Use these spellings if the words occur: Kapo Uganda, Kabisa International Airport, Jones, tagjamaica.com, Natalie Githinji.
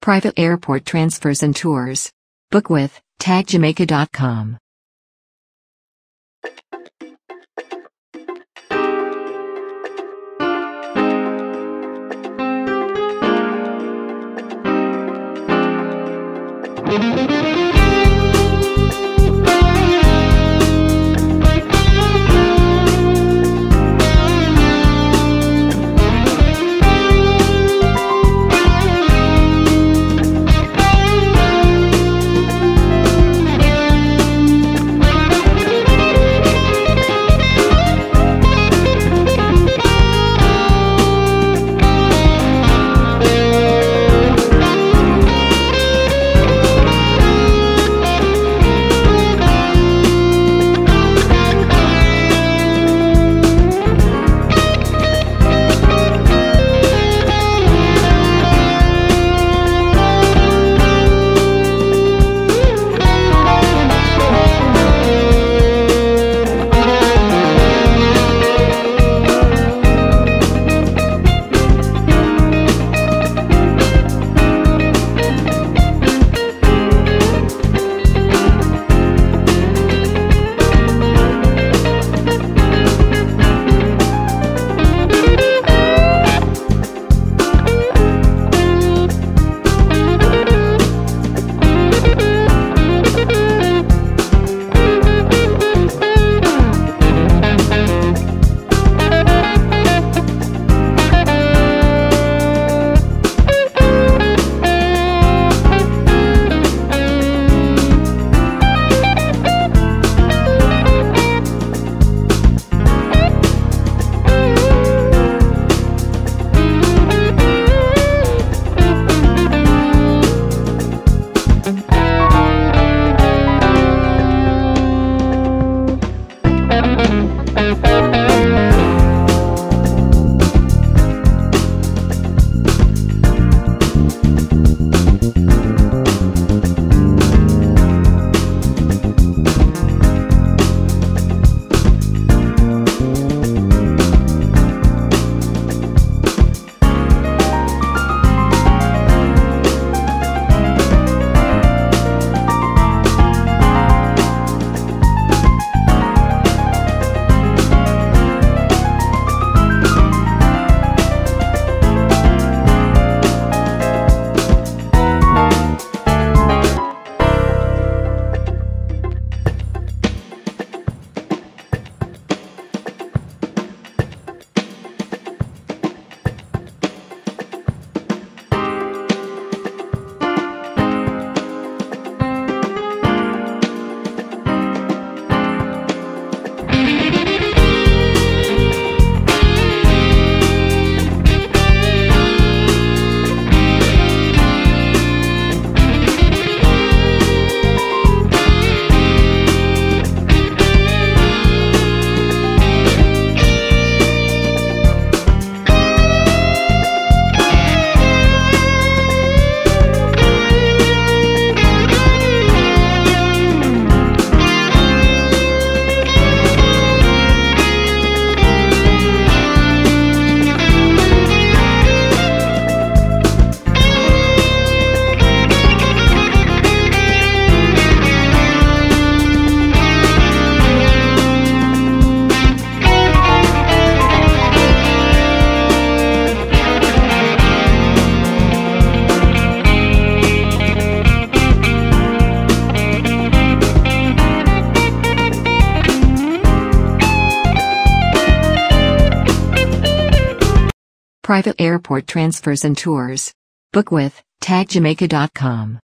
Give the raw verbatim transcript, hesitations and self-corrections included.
private airport transfers and tours. Book with tag jamaica dot com. Private airport transfers and tours. Book with tag jamaica dot com.